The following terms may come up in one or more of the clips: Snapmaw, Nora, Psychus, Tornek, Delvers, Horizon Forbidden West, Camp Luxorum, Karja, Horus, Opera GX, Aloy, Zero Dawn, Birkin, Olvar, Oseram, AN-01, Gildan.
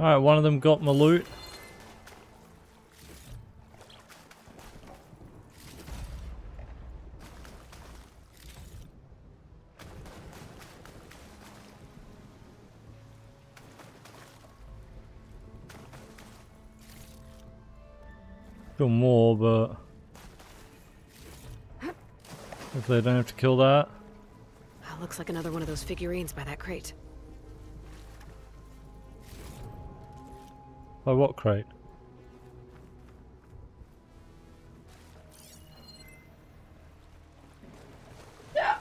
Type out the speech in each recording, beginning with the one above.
Alright, one of them got my loot. Kill more, but if they don't have to kill that. Wow, looks like another one of those figurines by that crate. By what crate? Yeah.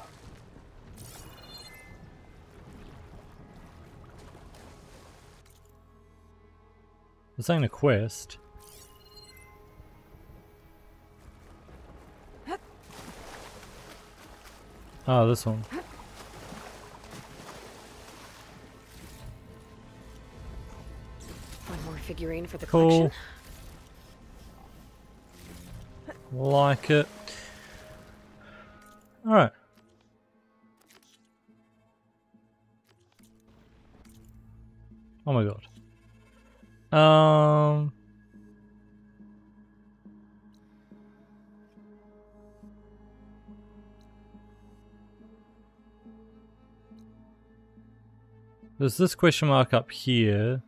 This ain't a quest. Ah, this one. One more figurine for the collection. Cool. Like it. Alright. Oh my god. There's this question mark up here.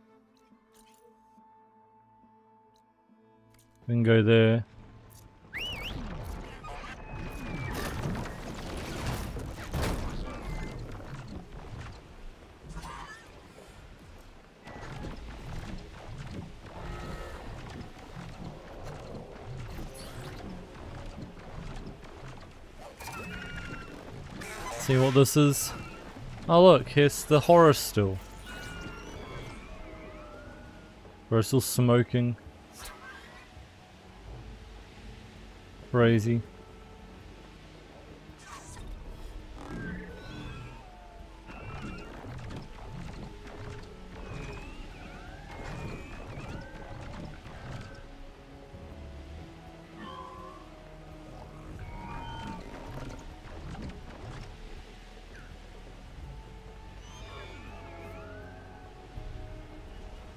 We can go there. See what this is. Oh look, here's the Horus still. We're still smoking. Crazy.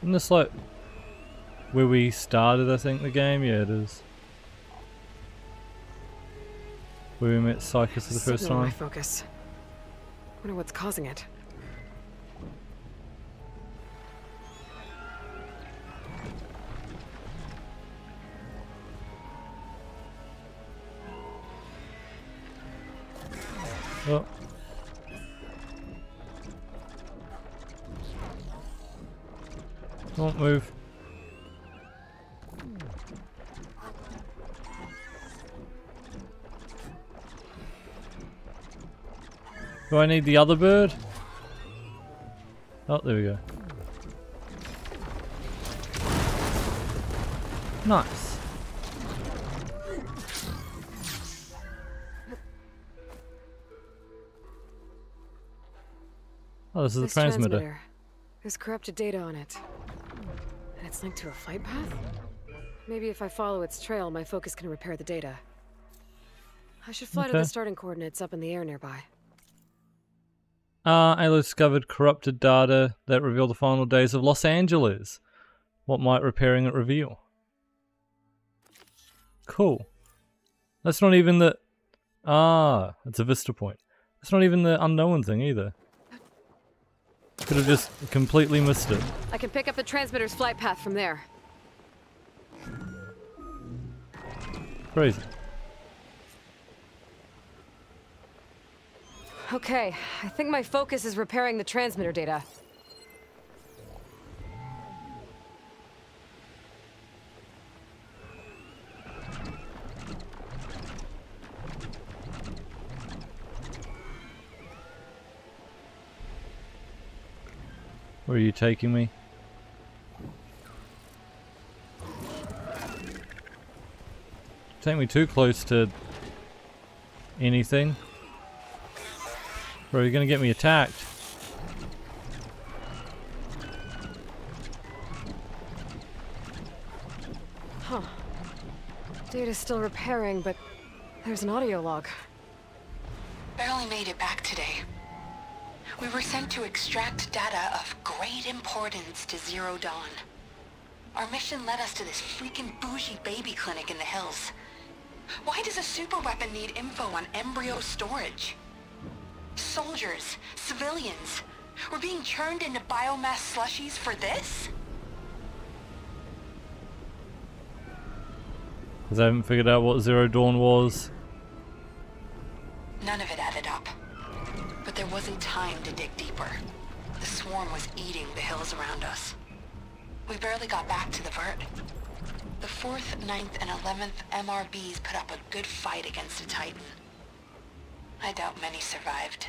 This like where we started, I think, the game. Yeah, it is. Where we met Psychus for the first time. My focus. Wonder what's causing it. Oh. Don't move. Do I need the other bird? Oh, there we go. Nice. Oh, this is the transmitter. There's corrupted data on it. It's linked to a flight path? Maybe if I follow its trail, my focus can repair the data. I should fly to the starting coordinates up in the air nearby. Aloy discovered corrupted data that revealed the final days of Los Angeles. What might repairing it reveal? Cool. That's not even the... Ah, it's a vista point. That's not even the unknown thing either. Could have just completely missed it. I can pick up the transmitter's flight path from there. Crazy. Okay, I think my focus is repairing the transmitter data. Where are you taking me? Take me too close to anything. Bro, you're gonna get me attacked. Huh. Data's still repairing, but there's an audio log. Barely made it back today. We were sent to extract data of great importance to Zero Dawn. Our mission led us to this freaking bougie baby clinic in the hills. Why does a super weapon need info on embryo storage? Soldiers, civilians, we're being churned into biomass slushies for this? Because I haven't figured out what Zero Dawn was. None of it added up. But there wasn't time to dig deeper. The swarm was eating the hills around us. We barely got back to the vert. The 4th, 9th, and 11th MRBs put up a good fight against a Titan. I doubt many survived.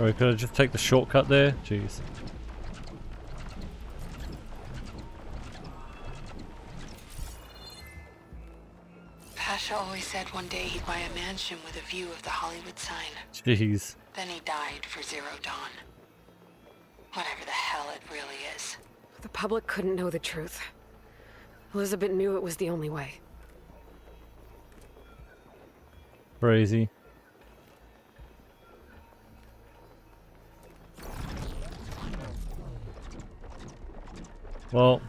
Alright, could I just take the shortcut there? Jeez. Pasha always said one day he'd buy a mansion with a view of the Hollywood sign. Jeez. Then he died for Zero Dawn. Whatever the hell it really is. The public couldn't know the truth. Elizabeth knew it was the only way. Crazy. Well,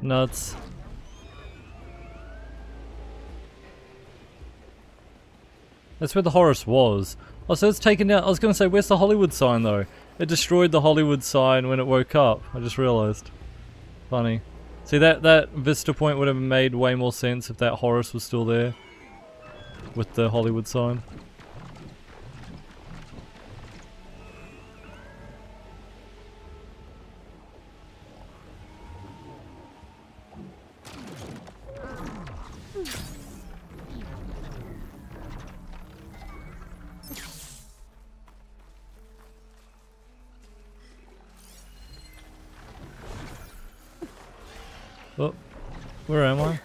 nuts. That's where the Horus was. Oh, so it's taken out. I was going to say, where's the Hollywood sign though? It destroyed the Hollywood sign when it woke up. I just realized. Funny. See, that vista point would have made way more sense if that Horus was still there with the Hollywood sign. Oh, where am I?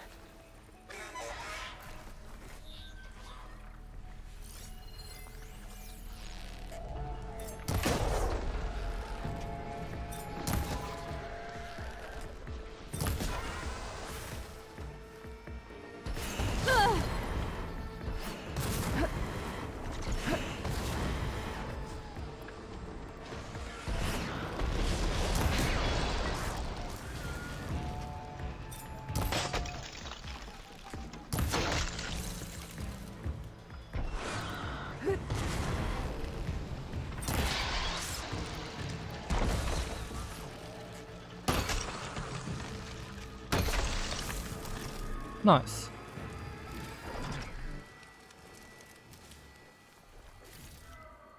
Nice.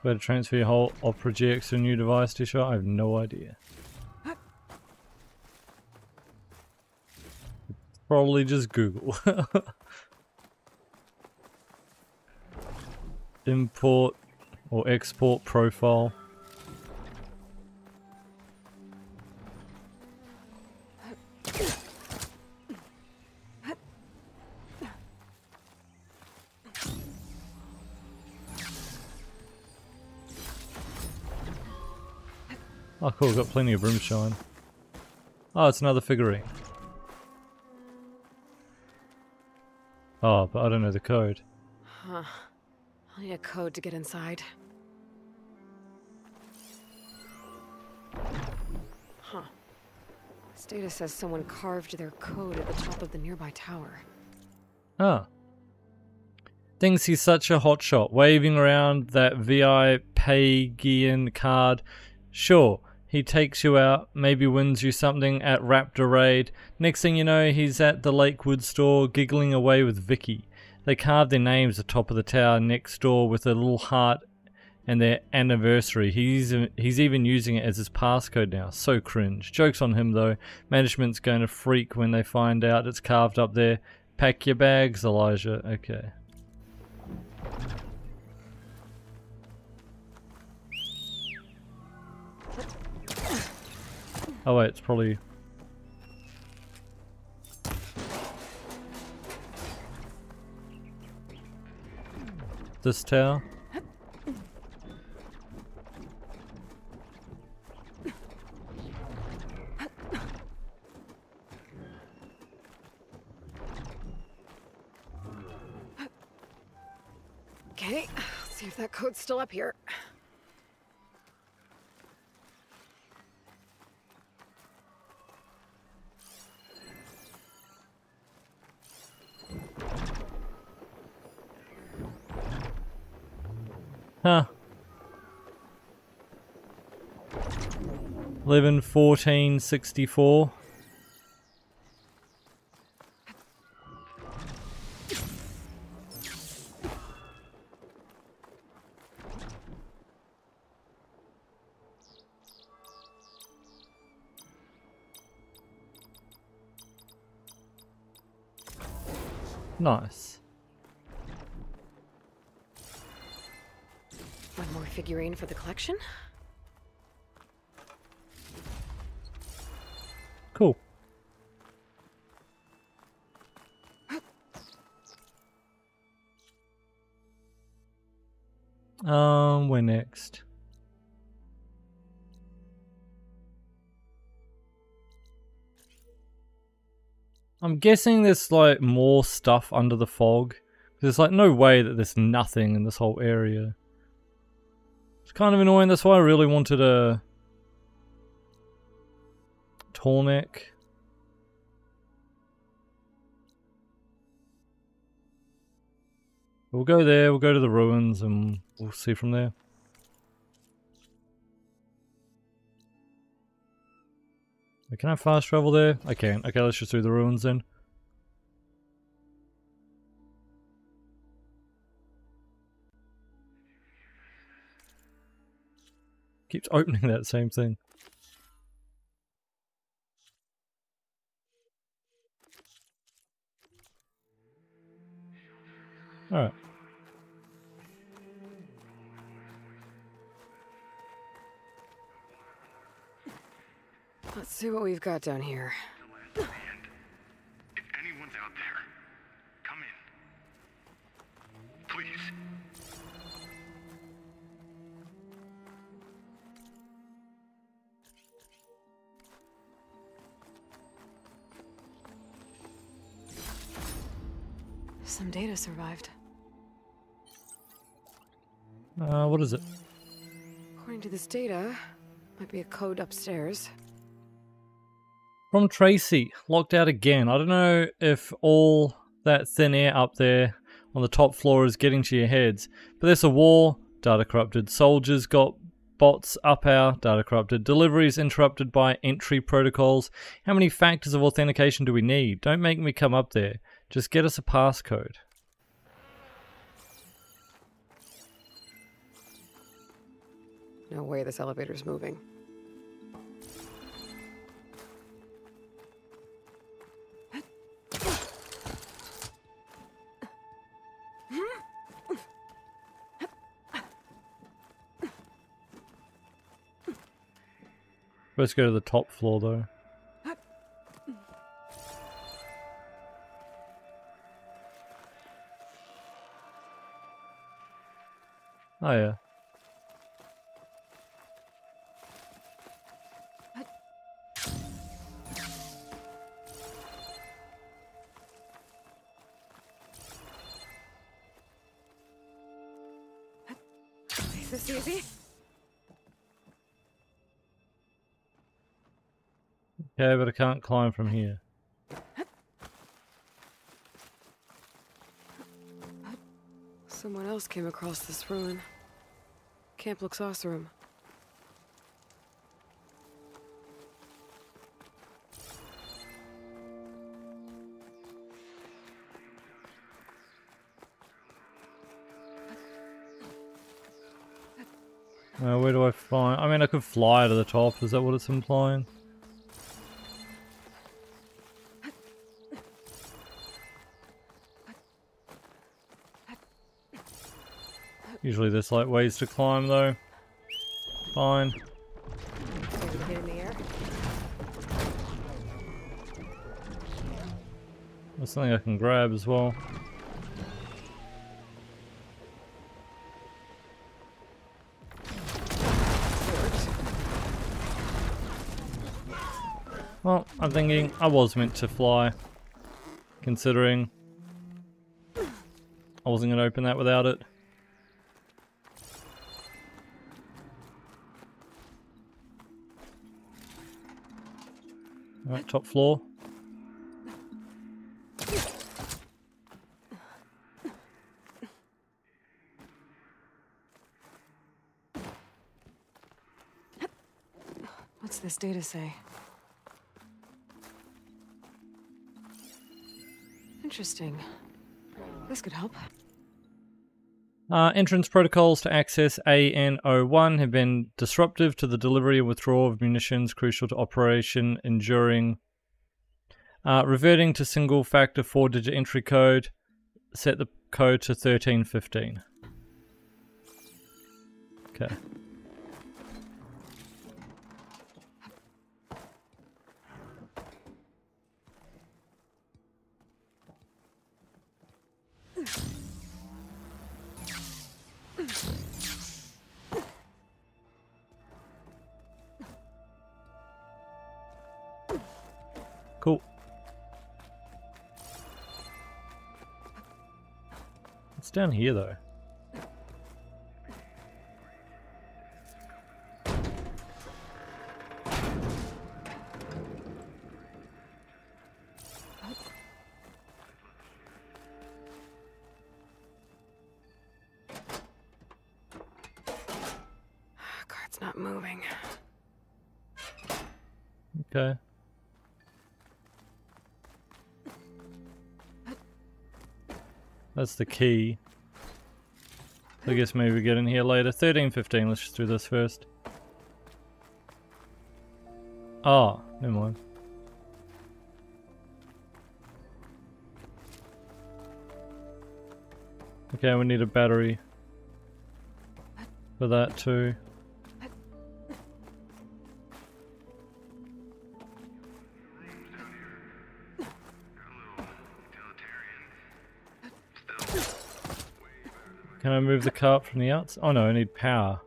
Where to transfer your whole Opera GX to a new device, Tisha? I have no idea. Probably just Google. Import or export profile. Oh cool, got plenty of room shine. Oh, it's another figurine. Oh, but I don't know the code. Huh. I need a code to get inside. Huh. This data says someone carved their code at the top of the nearby tower. Ah. Thinks he's such a hotshot, waving around that VI Pagian card. Sure. He takes you out, maybe wins you something at Raptor Raid. Next thing you know, he's at the Lakewood store giggling away with Vicky. They carve their names atop of the tower next door with a little heart and their anniversary. He's even using it as his passcode now. So cringe. Joke's on him though. Management's going to freak when they find out it's carved up there. Pack your bags, Elijah. Okay. Oh wait, it's probably... this tower? Okay, let's see if that code's still up here. Huh. Live in 1464. Nice. One more figurine for the collection. Cool. We're next. I'm guessing there's like more stuff under the fog. There's like no way that there's nothing in this whole area. It's kind of annoying. That's why I really wanted a Tornek. We'll go there, we'll go to the ruins and we'll see from there. Can I fast travel there? I can. Okay, let's just do the ruins then. Keeps opening that same thing. Alright. Let's see what we've got down here. And if anyone's out there, come in. Please. Some data survived. What is it? According to this data, might be a code upstairs. From Tracy, locked out again. I don't know if all that thin air up there on the top floor is getting to your heads, but there's a war, data corrupted. Soldiers got bots up our, data corrupted. Deliveries interrupted by entry protocols. How many factors of authentication do we need? Don't make me come up there. Just get us a passcode. No way this elevator's moving. Let's go to the top floor though. Oh yeah. Is this easy? Okay, but I can't climb from here. Someone else came across this ruin. Camp Luxorum. Where do I find? I mean, I could fly to the top. Is that what it's implying? Usually there's like ways to climb though. Fine. There's something I can grab as well. Well, I'm thinking I was meant to fly, considering I wasn't going to open that without it. Alright, top floor. What's this data say? Interesting. This could help. Entrance protocols to access AN-01 have been disruptive to the delivery and withdrawal of munitions crucial to Operation Enduring. Reverting to single-factor 4-digit entry code, set the code to 1315. Okay. Cool. It's down here though. Card's not moving. Okay. That's the key. I guess maybe we get in here later. 1315, let's just do this first. Oh, never mind. Okay, we need a battery for that too. Can I move the cart from the outside? Oh no, I need power.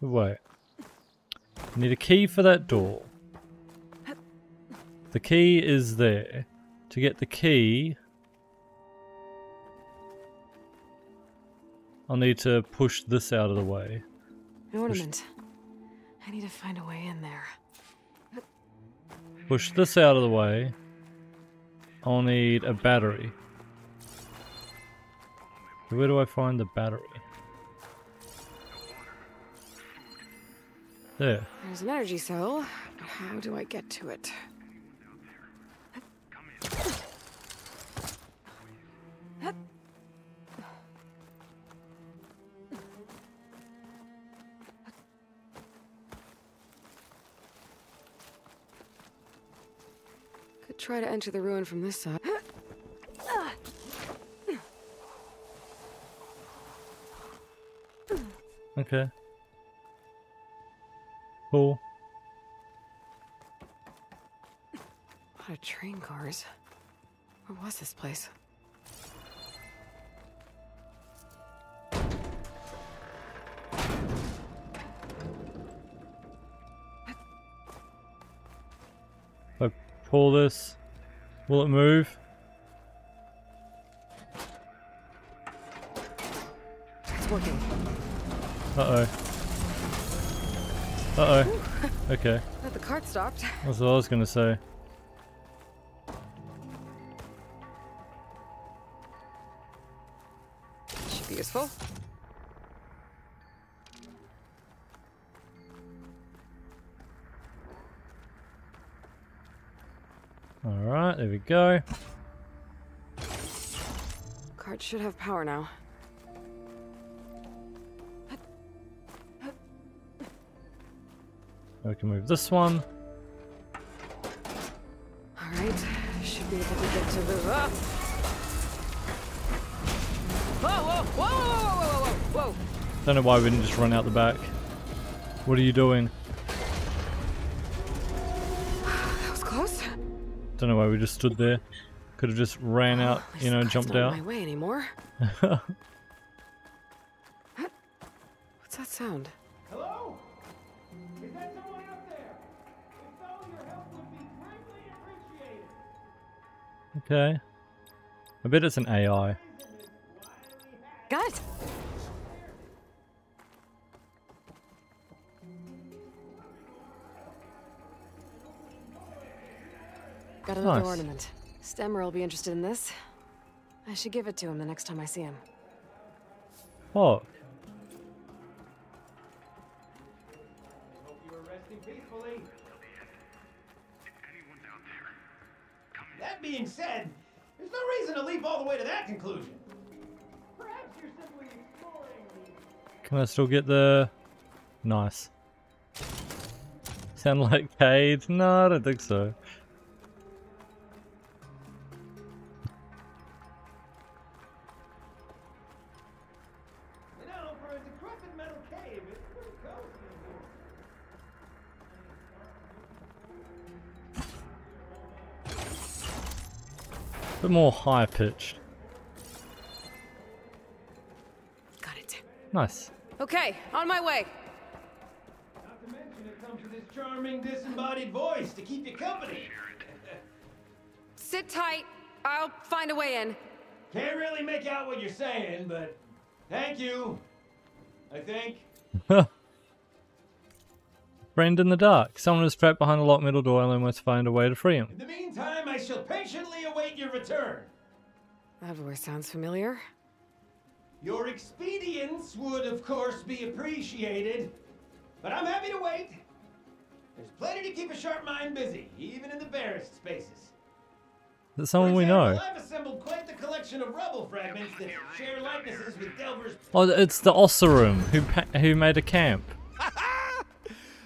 Wait. I need a key for that door. The key is there. To get the key, I'll need to push this out of the way. An ornament. I need to find a way in there. Push this out of the way. I'll need a battery. Where do I find the battery? There. There's an energy cell. How do I get to it? Try to enter the ruin from this side. Okay. Cool. A lot of train cars. Where was this place? Pull this. Will it move? It's working. Uh-oh. Uh-oh. Okay. The cart stopped. That's what I was gonna say. Should be useful. Alright, there we go. Cart should have power now. We can move this one. Alright, should be able to get to the... Oh. Whoa, whoa, whoa, whoa, whoa, whoa, whoa! Don't know why we didn't just run out the back. What are you doing? Don't know why we just stood there. Could have just ran out, you know, and jumped out. Not my way anymore. What's that sound? Hello. Is that someone up there? If so, your help would be greatly appreciated. Okay. I bet it's an AI. Got it. Got another nice ornament. Stemmer will be interested in this. I should give it to him the next time I see him. Oh. That being said, there's no reason to leap all the way to that conclusion. Perhaps you're simply exploring. Can I still get the... Nice. Sound like Cade? No, I don't think so. Bit more high pitched. Got it. Nice. Okay, on my way. Not to mention it comes with this charming disembodied voice to keep you company. Sit tight. I'll find a way in. Can't really make out what you're saying, but thank you. I think. Friend in the dark. Someone is trapped behind a locked metal door and I must find a way to free him. In the meantime, I shall patiently await your return. That voice sounds familiar. Your expedience would, of course, be appreciated, but I'm happy to wait. There's plenty to keep a sharp mind busy, even in the barest spaces. That's someone we know. I've assembled quite the collection of rubble fragments that share likenesses with Delvers. Oh, it's the Oseram who made a camp.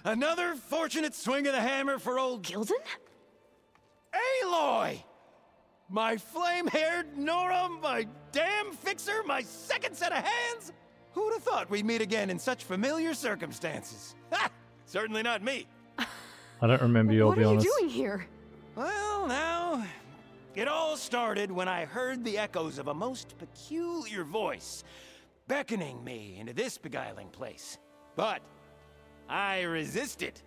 Another fortunate swing of the hammer for old Gildan? Aloy! My flame-haired Nora, my damn fixer, my second set of hands! Who would have thought we'd meet again in such familiar circumstances? Ha! Certainly not me. I don't remember you, I'll be honest. What are you doing here? Well, now... It all started when I heard the echoes of a most peculiar voice beckoning me into this beguiling place. But... I resisted.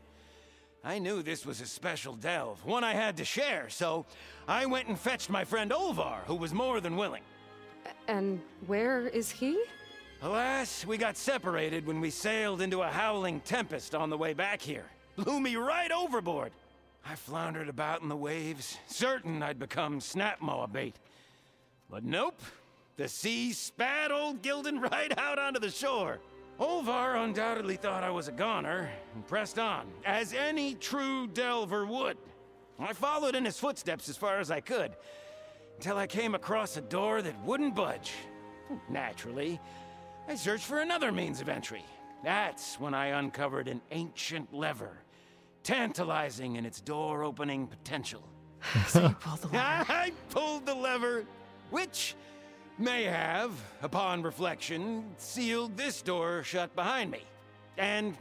I knew this was a special delve, one I had to share, so I went and fetched my friend Olvar, who was more than willing. And where is he? Alas, we got separated when we sailed into a howling tempest on the way back here. Blew me right overboard. I floundered about in the waves, certain I'd become Snapmaw bait. But nope, the sea spat old Gildan right out onto the shore. Olvar undoubtedly thought I was a goner, and pressed on, as any true delver would. I followed in his footsteps as far as I could, until I came across a door that wouldn't budge. Naturally, I searched for another means of entry. That's when I uncovered an ancient lever, tantalizing in its door-opening potential. So you pulled the lever. I pulled the lever, which... may have, upon reflection, sealed this door shut behind me. And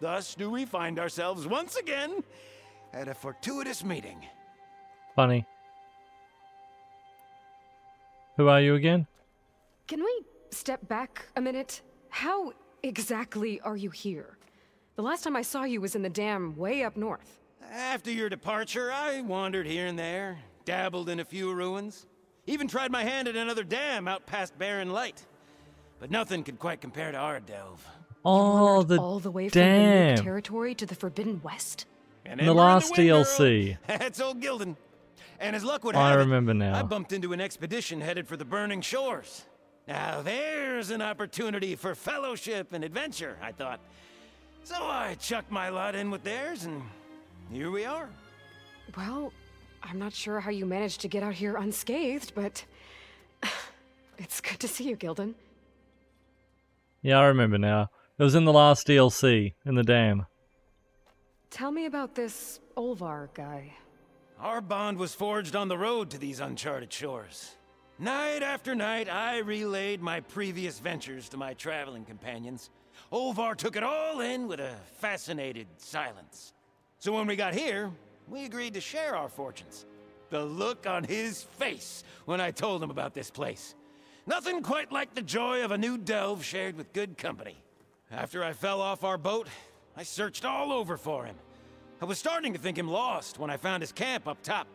thus do we find ourselves once again at a fortuitous meeting. Funny. Who are you again? Can we step back a minute? How exactly are you here? The last time I saw you was in the dam way up north. After your departure, I wandered here and there, dabbled in a few ruins. Even tried my hand at another dam out past Barren Light. But nothing could quite compare to our delve. Oh, the all the way from the new territory to the Forbidden West? And in the last DLC. That's old Gildan. And as luck would have it, I remember now. I bumped into an expedition headed for the Burning Shores. Now there's an opportunity for fellowship and adventure, I thought. So I chucked my lot in with theirs, and here we are. Well... I'm not sure how you managed to get out here unscathed, but it's good to see you, Gildan. Yeah, I remember now. It was in the last DLC, in the dam. Tell me about this Olvar guy. Our bond was forged on the road to these uncharted shores. Night after night, I relayed my previous ventures to my traveling companions. Olvar took it all in with a fascinated silence. So when we got here... we agreed to share our fortunes. The look on his face when I told him about this place. Nothing quite like the joy of a new delve shared with good company. After I fell off our boat, I searched all over for him. I was starting to think him lost when I found his camp up top.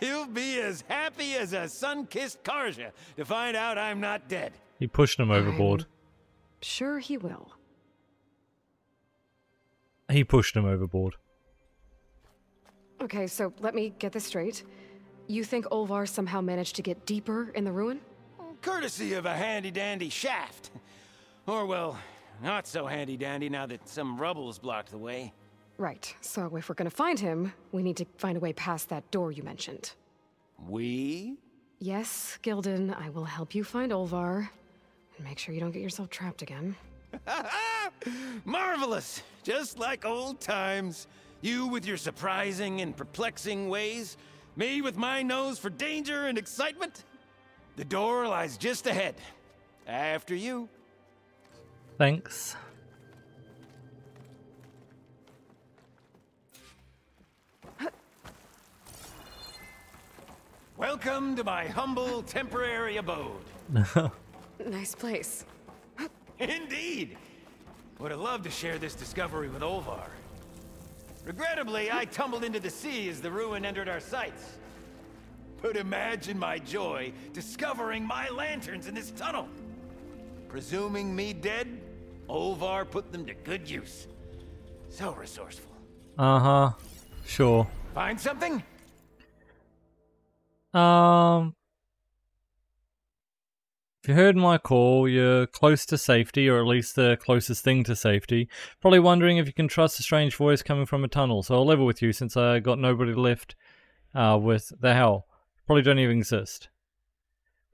He'll be as happy as a sun-kissed Karja to find out I'm not dead. You pushed him overboard. I'm sure he will. He pushed him overboard. Okay, so let me get this straight. You think Olvar somehow managed to get deeper in the ruin? Courtesy of a handy-dandy shaft. Or, well, not so handy-dandy now that some rubble's blocked the way. Right, so if we're gonna find him, we need to find a way past that door you mentioned. We? Yes, Gildan, I will help you find Olvar. And make sure you don't get yourself trapped again. Marvelous! Just like old times. You with your surprising and perplexing ways. Me with my nose for danger and excitement. The door lies just ahead. After you. Thanks. Welcome to my humble temporary abode. Nice place. Indeed. Would have loved to share this discovery with Olvar. Regrettably, I tumbled into the sea as the ruin entered our sights. But imagine my joy discovering my lanterns in this tunnel. Presuming me dead, Olvar put them to good use. So resourceful. Uh-huh. Sure. Find something? If you heard my call, you're close to safety, or at least the closest thing to safety. Probably wondering if you can trust a strange voice coming from a tunnel, so I'll level with you since I got nobody left with the hell. Probably don't even exist.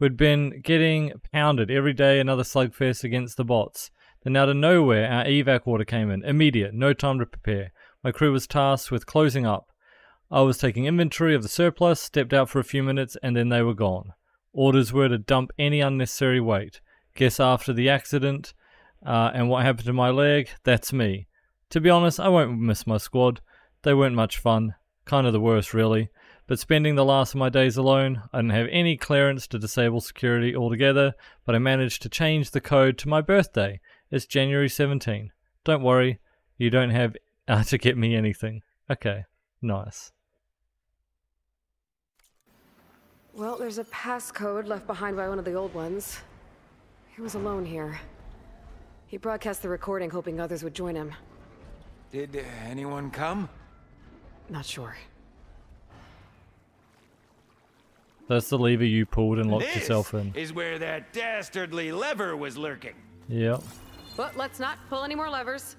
We'd been getting pounded every day, another slugfest against the bots. Then out of nowhere, our evac order came in. Immediate, no time to prepare. My crew was tasked with closing up. I was taking inventory of the surplus, stepped out for a few minutes, and then they were gone. Orders were to dump any unnecessary weight. Guess after the accident and what happened to my leg, that's me. To be honest, I won't miss my squad. They weren't much fun. Kind of the worst, really. But spending the last of my days alone, I didn't have any clearance to disable security altogether, but I managed to change the code to my birthday. It's January 17. Don't worry, you don't have to get me anything. Okay, nice. Well, there's a passcode left behind by one of the old ones. He was alone here. He broadcast the recording, hoping others would join him. Did anyone come? Not sure. That's the lever you pulled and locked yourself in. This is where that dastardly lever was lurking. Yep. But let's not pull any more levers.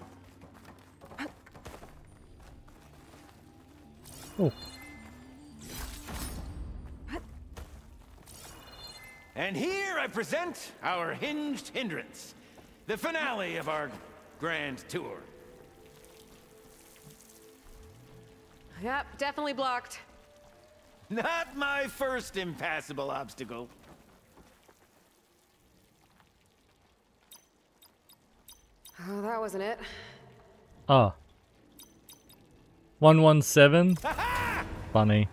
Oh. And here I present our hinged hindrance, the finale of our grand tour. Yep, definitely blocked. Not my first impassable obstacle. Oh, that wasn't it. Ah. 117? Funny.